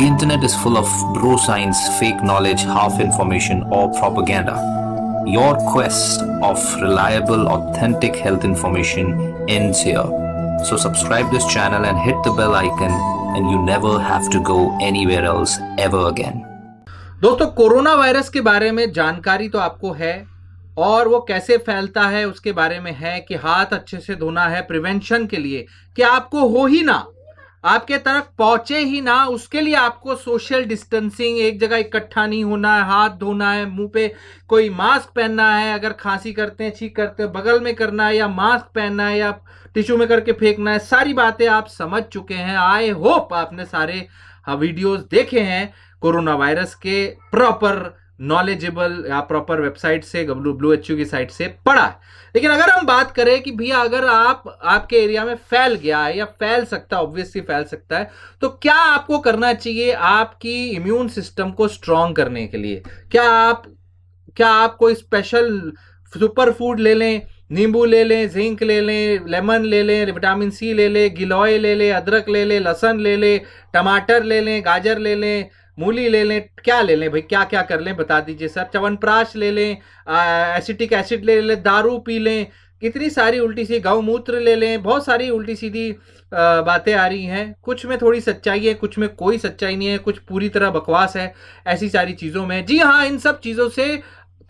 The internet is full of bro science, fake knowledge, half information or propaganda. Your quest of reliable, authentic health information ends here. So subscribe this channel and hit the bell icon and you never have to go anywhere else ever again. दोस्तों, corona virus के बारे में जानकारी तो आपको है और वो कैसे फैलता है उसके बारे में है कि हाथ अच्छे से धोना है प्रिवेंशन के लिए कि आपको हो ही ना, आपके तरफ पहुंचे ही ना, उसके लिए आपको सोशल डिस्टेंसिंग, एक जगह इकट्ठा नहीं होना है, हाथ धोना है, मुंह पे कोई मास्क पहनना है, अगर खांसी करते हैं, छींक करते हैं, बगल में करना है या मास्क पहनना है या टिश्यू में करके फेंकना है। सारी बातें आप समझ चुके हैं। आई होप आपने सारे वीडियोस देखे हैं कोरोना वायरस के प्रॉपर नॉलेजेबल या प्रॉपर वेबसाइट से, WHO की साइट से पढ़ा। लेकिन अगर हम बात करें कि भैया अगर आपके एरिया में फैल गया है या फैल सकता है, ऑब्वियसली फैल सकता है, तो क्या आपको करना चाहिए आपकी इम्यून सिस्टम को स्ट्रांग करने के लिए? क्या आप कोई स्पेशल सुपर फूड ले लें, नींबू ले लें, जिंक ले लें, लेमन ले लें, विटामिन सी ले लें, गिलोय ले लें, अदरक ले लें, लहसुन ले लें, टमाटर ले लें, गाजर ले लें, मूली ले लें, क्या ले लें भाई, क्या क्या कर लें बता दीजिए सर। च्यवनप्राश ले लें, एसिटिक एसिड ले लें, दारू पी लें, कितनी सारी उल्टी सीधी, गौमूत्र ले लें, बहुत सारी उल्टी सीधी बातें आ रही हैं। कुछ में थोड़ी सच्चाई है, कुछ में कोई सच्चाई नहीं है, कुछ पूरी तरह बकवास है ऐसी सारी चीज़ों में। जी हाँ, इन सब चीज़ों से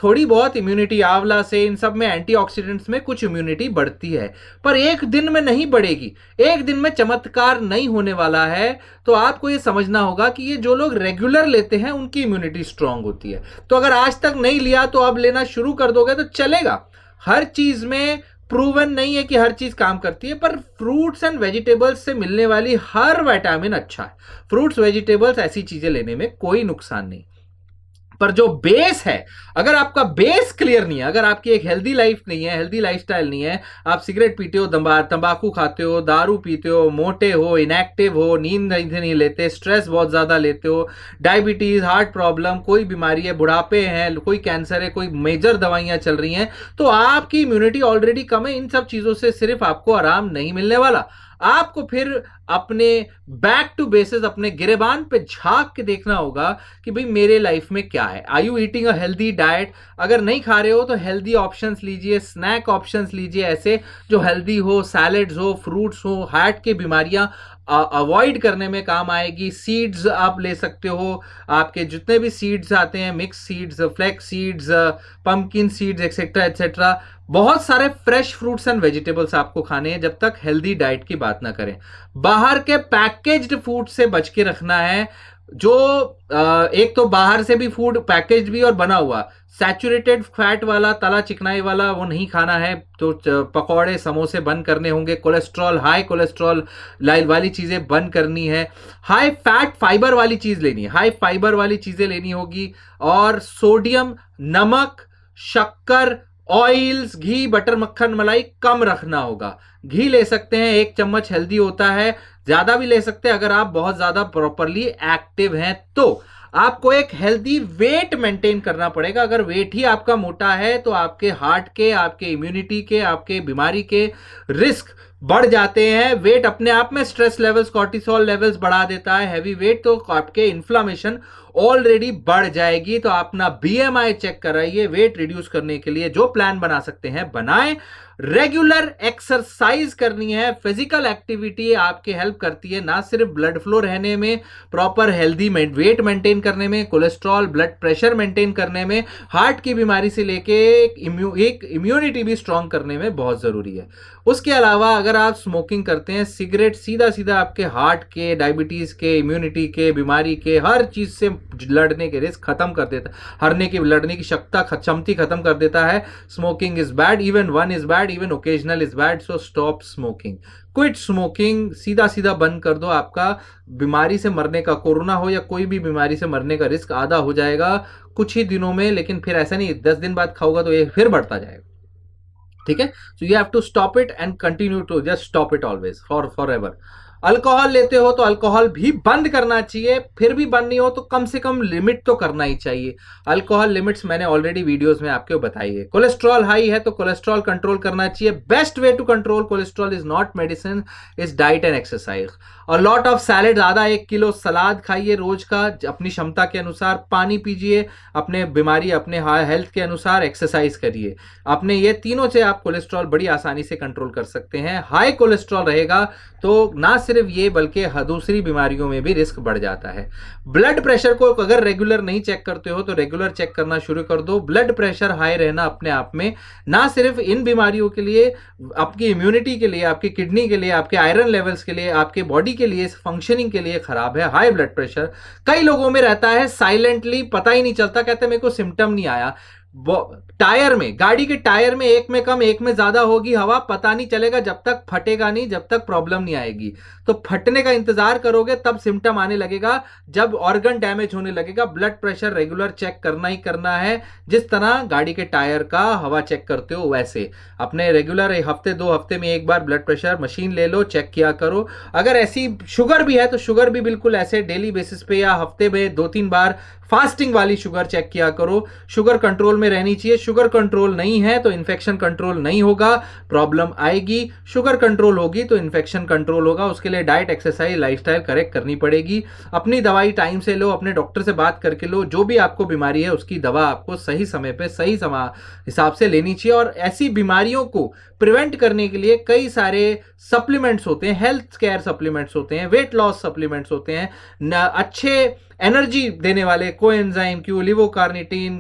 थोड़ी बहुत इम्यूनिटी, आंवला से, इन सब में एंटीऑक्सीडेंट्स में कुछ इम्यूनिटी बढ़ती है, पर एक दिन में नहीं बढ़ेगी, एक दिन में चमत्कार नहीं होने वाला है। तो आपको ये समझना होगा कि ये जो लोग रेगुलर लेते हैं उनकी इम्यूनिटी स्ट्रांग होती है। तो अगर आज तक नहीं लिया तो अब लेना शुरू कर दोगे तो चलेगा। हर चीज़ में प्रूवन नहीं है कि हर चीज़ काम करती है, पर फ्रूट्स एंड वेजिटेबल्स से मिलने वाली हर विटामिन अच्छा है। फ्रूट्स वेजिटेबल्स ऐसी चीज़ें लेने में कोई नुकसान नहीं, पर जो बेस है, अगर आपका बेस क्लियर नहीं है, अगर आपकी एक हेल्दी लाइफ नहीं है, हेल्दी लाइफस्टाइल नहीं है, आप सिगरेट पीते हो, तंबाकू खाते हो, दारू पीते हो, मोटे हो, इनएक्टिव हो, नींद नहीं लेते, स्ट्रेस बहुत ज़्यादा लेते हो, डायबिटीज़, हार्ट प्रॉब्लम, कोई बीमारी है, बुढ़ापे हैं, कोई कैंसर है, कोई मेजर दवाइयाँ चल रही हैं, तो आपकी इम्यूनिटी ऑलरेडी कम है। इन सब चीज़ों से सिर्फ आपको आराम नहीं मिलने वाला, आपको फिर अपने बैक टू बेसिस, अपने गिरेबान पे झांक के देखना होगा कि भाई मेरे लाइफ में क्या है। Are you eating a healthy diet? अगर नहीं खा रहे हो तो हेल्दी ऑप्शंस लीजिए, स्नैक ऑप्शंस लीजिए ऐसे जो हेल्दी हो, सैलेड्स हो, फ्रूट्स हो, हार्ट की बीमारियां अवॉइड करने में काम आएगी। सीड्स आप ले सकते हो, आपके जितने भी सीड्स आते हैं, mix seeds, flax seeds, pumpkin seeds, etcetera etcetera, बहुत सारे फ्रेश फ्रूट्स एंड वेजिटेबल्स आपको खाने हैं जब तक हेल्दी डाइट की बात ना करें। बाहर के पैकेज्ड फूड से बच के रखना है, जो एक तो बाहर से भी फूड पैकेज भी और बना हुआ, सैचुरेटेड फैट वाला, तला चिकनाई वाला वो नहीं खाना है। तो पकौड़े, समोसे बंद करने होंगे, कोलेस्ट्रॉल, हाई कोलेस्ट्रॉल वाली चीज़ें बंद करनी है, हाई फैट फाइबर वाली चीज़ लेनी है, हाई फाइबर वाली चीज़ें लेनी होगी, और सोडियम, नमक, शक्कर, ऑयल्स, घी, बटर, मक्खन, मलाई कम रखना होगा। घी ले सकते हैं, 1 चम्मच हेल्दी होता है, ज़्यादा भी ले सकते हैं अगर आप बहुत ज़्यादा प्रॉपरली एक्टिव हैं तो। आपको एक हेल्दी वेट मेंटेन करना पड़ेगा। अगर वेट ही आपका मोटा है तो आपके हार्ट के, आपके इम्यूनिटी के, आपके बीमारी के रिस्क बढ़ जाते हैं। वेट अपने आप में स्ट्रेस लेवल्स, कॉर्टिसोल लेवल्स बढ़ा देता है, हैवी वेट, तो आपके इन्फ्लामेशन ऑलरेडी बढ़ जाएगी। तो अपना BMI चेक कराइए। वेट रिड्यूस करने के लिए जो प्लान बना सकते हैं बनाएं। रेगुलर एक्सरसाइज करनी है, फिजिकल एक्टिविटी आपके हेल्प करती है ना सिर्फ ब्लड फ्लो रहने में, प्रॉपर हेल्दी वेट मेंटेन करने में, कोलेस्ट्रॉल, ब्लड प्रेशर मेंटेन करने में, हार्ट की बीमारी से लेके एक इम्यूनिटी भी स्ट्रांग करने में बहुत ज़रूरी है। उसके अलावा अगर आप स्मोकिंग करते हैं, सिगरेट सीधा सीधा आपके हार्ट के, डायबिटीज़ के, इम्यूनिटी के, बीमारी के, हर चीज़ से लड़ने के रिस्क खत्म कर देता, लड़ने की क्षमता खत्म कर देता है। Smoking is bad, even one is bad, even occasional is bad, so stop smoking, quit smoking, सीधा सीधा बंद कर दो। आपका बीमारी से मरने का, कोरोना हो या कोई भी बीमारी से मरने का रिस्क आधा हो जाएगा कुछ ही दिनों में। लेकिन फिर ऐसा नहीं 10 दिन बाद खाओगा तो ये फिर बढ़ता जाएगा, ठीक है? So you have to stop it and continue to just stop it always for ever. Alcohol लेते हो तो अल्कोहल भी बंद करना चाहिए, फिर भी बंद नहीं हो तो कम से कम लिमिट तो करना ही चाहिए। अल्कोहल लिमिट्स मैंने ऑलरेडी वीडियोस में आपको बताई है। कोलेस्ट्रॉल हाई है तो कोलेस्ट्रॉल कंट्रोल करना चाहिए। Best way to control cholesterol is not medicine, is diet and exercise. और लॉट ऑफ सैलेड, आधा 1 किलो सलाद खाइए रोज का, अपनी क्षमता के अनुसार पानी पीजिए, अपने बीमारी अपने हेल्थ के अनुसार एक्सरसाइज करिए। अपने ये तीनों से आप कोलेस्ट्रॉल बड़ी आसानी से कंट्रोल कर सकते हैं। हाई कोलेस्ट्रॉल रहेगा तो ना सिर्फ ये बल्कि दूसरी बीमारियों में भी रिस्क बढ़ जाता है। ब्लड प्रेशर को अगर रेगुलर नहीं चेक करते हो तो रेगुलर चेक करना शुरू कर दो। ब्लड प्रेशर हाई रहना अपने आप में ना सिर्फ इन बीमारियों के लिए, आपकी इम्यूनिटी के लिए, आपकी किडनी के लिए, आपके आयरन लेवल्स के लिए, आपके बॉडी के लिए, फंक्शनिंग के लिए खराब है। हाई ब्लड प्रेशर कई लोगों में रहता है साइलेंटली, पता ही नहीं चलता, कहते मेरे को सिम्टम नहीं आया। टायर में, गाड़ी के टायर में एक में कम एक में ज्यादा होगी हवा, पता नहीं चलेगा जब तक फटेगा नहीं, जब तक प्रॉब्लम नहीं आएगी। तो फटने का इंतजार करोगे तब सिम्टम आने लगेगा, जब ऑर्गन डैमेज होने लगेगा। ब्लड प्रेशर रेगुलर चेक करना ही करना है, जिस तरह गाड़ी के टायर का हवा चेक करते हो वैसे अपने रेगुलर हफ्ते 2 हफ्ते में एक बार ब्लड प्रेशर मशीन ले लो, चेक किया करो। अगर ऐसी शुगर भी है तो शुगर भी बिल्कुल ऐसे डेली बेसिस पे या हफ्ते में 2-3 बार फास्टिंग वाली शुगर चेक किया करो। शुगर कंट्रोल में रहनी चाहिए, शुगर कंट्रोल नहीं है तो इन्फेक्शन कंट्रोल नहीं होगा, प्रॉब्लम आएगी। शुगर कंट्रोल होगी तो इन्फेक्शन कंट्रोल होगा, उसके लिए डाइट, एक्सरसाइज, लाइफस्टाइल करेक्ट करनी पड़ेगी। अपनी दवाई टाइम से लो, अपने डॉक्टर से बात करके लो। जो भी आपको बीमारी है उसकी दवा आपको सही समय पर सही हिसाब से लेनी चाहिए। और ऐसी बीमारियों को प्रिवेंट करने के लिए कई सारे सप्लीमेंट्स होते हैं, हेल्थ केयर सप्लीमेंट्स होते हैं, वेट लॉस सप्लीमेंट्स होते हैं, अच्छे एनर्जी देने वाले कोएंजाइम क्यू, लिवोकार्निटीन,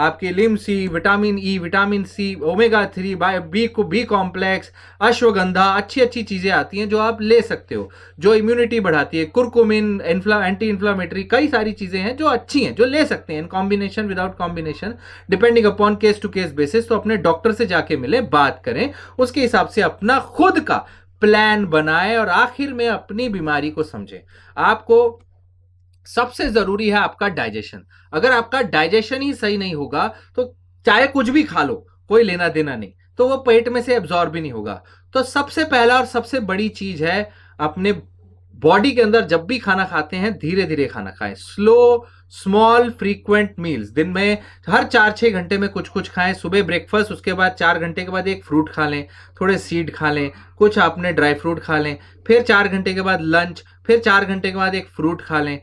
आपके Limcee, vitamin E, vitamin C, omega 3, B complex, ashwagandha, अच्छी अच्छी चीज़ें आती हैं जो आप ले सकते हो, जो इम्यूनिटी बढ़ाती है। कुरकुमिन, एंटी इन्फ्लामेटरी, कई सारी चीज़ें हैं जो अच्छी हैं, जो ले सकते हैं इन combination, without combination, depending upon case to case basis. तो अपने डॉक्टर से जाके मिले, बात करें, उसके हिसाब से अपना खुद का प्लान बनाएं और आखिर में अपनी बीमारी को समझें। आपको सबसे जरूरी है आपका डाइजेशन। अगर आपका डाइजेशन ही सही नहीं होगा तो चाहे कुछ भी खा लो, कोई लेना देना नहीं, तो वो पेट में से एब्जॉर्ब भी नहीं होगा। तो सबसे पहला और सबसे बड़ी चीज है, अपने बॉडी के अंदर जब भी खाना खाते हैं धीरे धीरे खाना खाएं। स्लो, स्मॉल, फ्रीक्वेंट मील्स, दिन में हर 4-6 घंटे में कुछ कुछ खाएं। सुबह ब्रेकफास्ट, उसके बाद 4 घंटे के बाद एक फ्रूट खा लें, थोड़े सीड खा लें, कुछ आपने ड्राई फ्रूट खा लें, फिर 4 घंटे के बाद लंच, फिर 4 घंटे के बाद एक फ्रूट खा लें।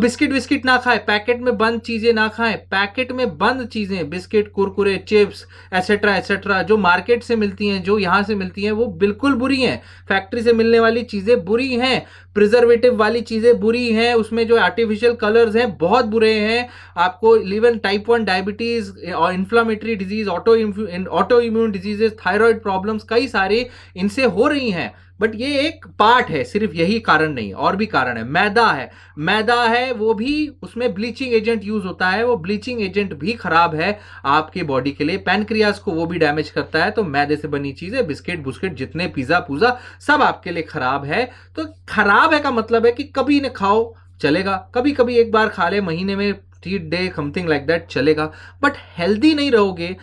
बिस्किट विस्किट ना खाएं, पैकेट में बंद चीज़ें ना खाएं। पैकेट में बंद चीज़ें, biscuit, Kurkure, chips, etcetera etcetera, जो मार्केट से मिलती हैं, जो यहाँ से मिलती हैं, वो बिल्कुल बुरी हैं। फैक्ट्री से मिलने वाली चीज़ें बुरी हैं, प्रिजर्वेटिव वाली चीज़ें बुरी हैं, उसमें जो आर्टिफिशियल कलर्स हैं बहुत बुरे हैं। आपको इवन टाइप 1 डायबिटीज़ और inflammatory disease, autoimmune diseases, thyroid problems, कई सारे इनसे हो रही हैं। बट ये एक पार्ट है, सिर्फ यही कारण नहीं, और भी कारण है। मैदा है, मैदा है वो भी, उसमें ब्लीचिंग एजेंट यूज होता है, वो ब्लीचिंग एजेंट भी खराब है आपके बॉडी के लिए, पैनक्रियाज को वो भी डैमेज करता है। तो मैदे से बनी चीज़ें, बिस्किट बुस्किट, जितने पिज़्ज़ा पूजा, सब आपके लिए खराब है। तो खराब है का मतलब है कि कभी न खाओ चलेगा, कभी कभी एक बार खा ले, महीने में cheat day something like that चलेगा, बट हेल्दी नहीं रहोगे।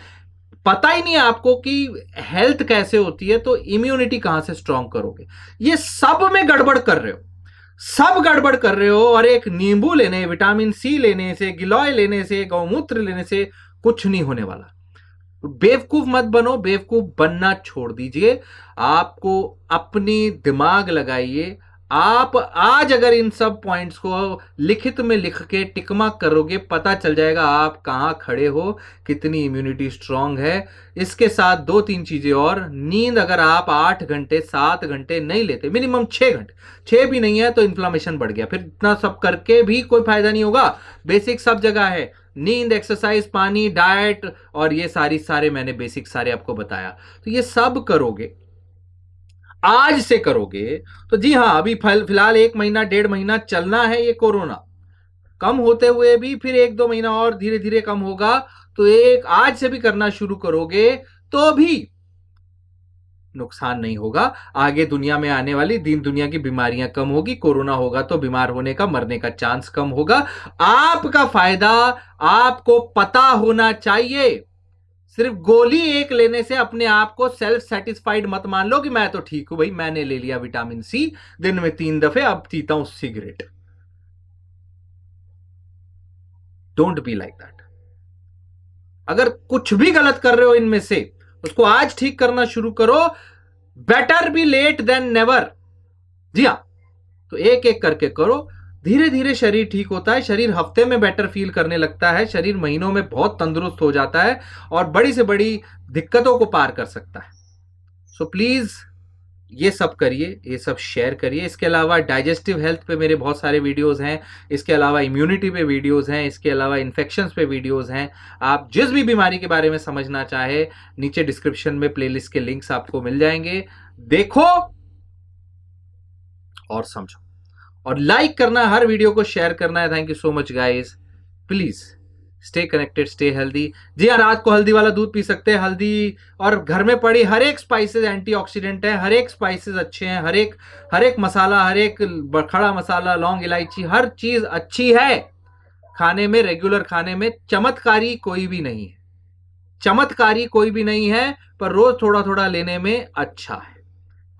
पता ही नहीं है आपको कि हेल्थ कैसे होती है, तो इम्यूनिटी कहां से स्ट्रांग करोगे। ये सब में गड़बड़ कर रहे हो, सब गड़बड़ कर रहे हो। और एक नींबू लेने, विटामिन सी लेने से, गिलोय लेने से, गौमूत्र लेने से कुछ नहीं होने वाला। बेवकूफ मत बनो, बेवकूफ बनना छोड़ दीजिए। आपको अपनी दिमाग लगाइए। आप आज अगर इन सब पॉइंट्स को लिखित में लिख के टिक मार्क करोगे, पता चल जाएगा आप कहाँ खड़े हो, कितनी इम्यूनिटी स्ट्रांग है। इसके साथ 2-3 चीज़ें और, नींद अगर आप 8 घंटे 7 घंटे नहीं लेते, मिनिमम 6 घंटे, 6 भी नहीं है तो इन्फ्लामेशन बढ़ गया, फिर इतना सब करके भी कोई फायदा नहीं होगा। बेसिक सब जगह है, नींद, एक्सरसाइज, पानी, डाइट, और ये सारे मैंने बेसिक सारे आपको बताया। तो ये सब करोगे, आज से करोगे तो जी हाँ, अभी फिलहाल 1 महीना 1.5 महीना चलना है ये कोरोना, कम होते हुए भी फिर 1-2 महीना और धीरे धीरे कम होगा। तो एक आज से भी करना शुरू करोगे तो भी नुकसान नहीं होगा। आगे दुनिया में आने वाली दिन दुनिया की बीमारियां कम होगी, कोरोना होगा तो बीमार होने का, मरने का चांस कम होगा। आपका फायदा आपको पता होना चाहिए। सिर्फ गोली एक लेने से अपने आप को सेल्फ सेटिस्फाइड मत मान लो कि मैं तो ठीक हूं भाई, मैंने ले लिया विटामिन सी दिन में 3 दफे, अब पीता हूं cigarette. Don't be like that. अगर कुछ भी गलत कर रहे हो इनमें से, उसको आज ठीक करना शुरू करो। Better be late than never. जी हां, तो एक एक करके करो। धीरे धीरे शरीर ठीक होता है, शरीर हफ्ते में बेटर फील करने लगता है, शरीर महीनों में बहुत तंदुरुस्त हो जाता है और बड़ी से बड़ी दिक्कतों को पार कर सकता है। सो प्लीज़ ये सब करिए, ये सब शेयर करिए। इसके अलावा डाइजेस्टिव हेल्थ पे मेरे बहुत सारे वीडियोस हैं, इसके अलावा इम्यूनिटी पे वीडियोस हैं, इसके अलावा इन्फेक्शंस पे वीडियोस हैं। आप जिस भी बीमारी के बारे में समझना चाहे, नीचे डिस्क्रिप्शन में प्लेलिस्ट के लिंक्स आपको मिल जाएंगे। देखो और समझो और लाइक करना, हर वीडियो को शेयर करना है। Thank you so much guys. Please stay connected, stay healthy. जी हाँ, रात को हल्दी वाला दूध पी सकते हैं। हल्दी और घर में पड़ी हर एक स्पाइसेस एंटीऑक्सीडेंट है, हर एक स्पाइसेस अच्छे हैं, हर एक मसाला, हर एक खड़ा मसाला, लौंग इलायची, हर चीज़ अच्छी है। खाने में, रेगुलर खाने में चमत्कारी कोई भी नहीं है, चमत्कारी कोई भी नहीं है, पर रोज़ थोड़ा थोड़ा लेने में अच्छा है।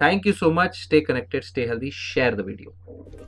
Thank you so much. Stay connected, stay healthy, share the video.